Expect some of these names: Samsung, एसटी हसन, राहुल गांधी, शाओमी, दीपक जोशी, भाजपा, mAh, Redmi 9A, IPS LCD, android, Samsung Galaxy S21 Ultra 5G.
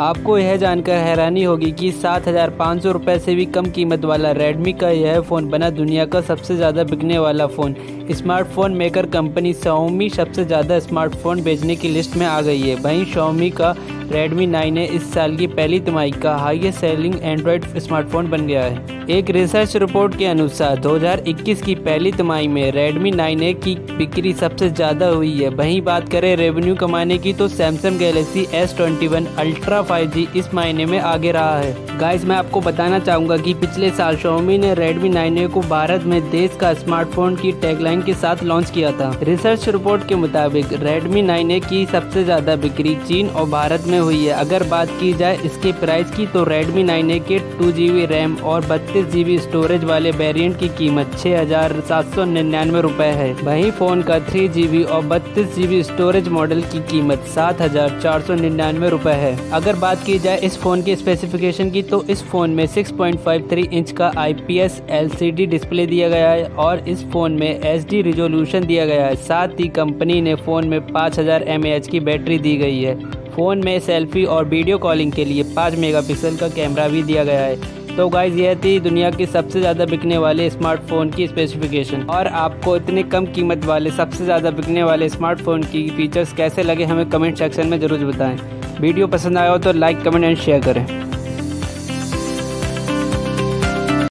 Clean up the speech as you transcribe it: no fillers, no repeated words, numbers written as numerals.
आपको यह जानकर हैरानी होगी कि 7,500 रुपये से भी कम कीमत वाला रेडमी का यह फ़ोन बना दुनिया का सबसे ज़्यादा बिकने वाला phone. Smartphone maker company शाओमी सबसे ज़्यादा स्मार्टफोन बेचने की लिस्ट में आ गई है। वहीं शाओमी का रेडमी 9A इस साल की पहली तिमाही का हाईएस्ट सेलिंग एंड्रॉयड स्मार्टफोन बन गया है। एक रिसर्च रिपोर्ट के अनुसार 2021 की पहली तिमाही में रेडमी 9A की बिक्री सबसे ज़्यादा हुई है। वहीं बात करें रेवेन्यू कमाने की तो Samsung Galaxy S21 Ultra 5G इस महीने में आगे रहा है। गाइस, मैं आपको बताना चाहूँगा कि पिछले साल शाओमी ने रेडमी 9A को भारत में देश का स्मार्टफोन की टैगलाइन के साथ लॉन्च किया था। रिसर्च रिपोर्ट के मुताबिक रेडमी 9A की सबसे ज़्यादा बिक्री चीन और भारत हुई है। अगर बात की जाए इसके प्राइस की तो Redmi 9A के 2GB रैम और 32GB स्टोरेज वाले वेरिएंट की कीमत 6,799 रुपए है। वहीं फोन का 3GB और 32GB स्टोरेज मॉडल की कीमत 7,499 रुपए है। अगर बात की जाए इस फोन के स्पेसिफिकेशन की तो इस फोन में 6.53 इंच का IPS LCD डिस्प्ले दिया गया है और इस फोन में HD रिजोल्यूशन दिया गया है। साथ ही कंपनी ने फोन में 5000 mAh की बैटरी दी गई है। फ़ोन में सेल्फी और वीडियो कॉलिंग के लिए 5 मेगापिक्सल का कैमरा भी दिया गया है। तो गाइस, यह थी दुनिया के सबसे ज़्यादा बिकने वाले स्मार्टफोन की स्पेसिफिकेशन। और आपको इतने कम कीमत वाले सबसे ज़्यादा बिकने वाले स्मार्टफोन की फीचर्स कैसे लगे, हमें कमेंट सेक्शन में ज़रूर बताएं। वीडियो पसंद आया हो तो लाइक, कमेंट एंड शेयर करें।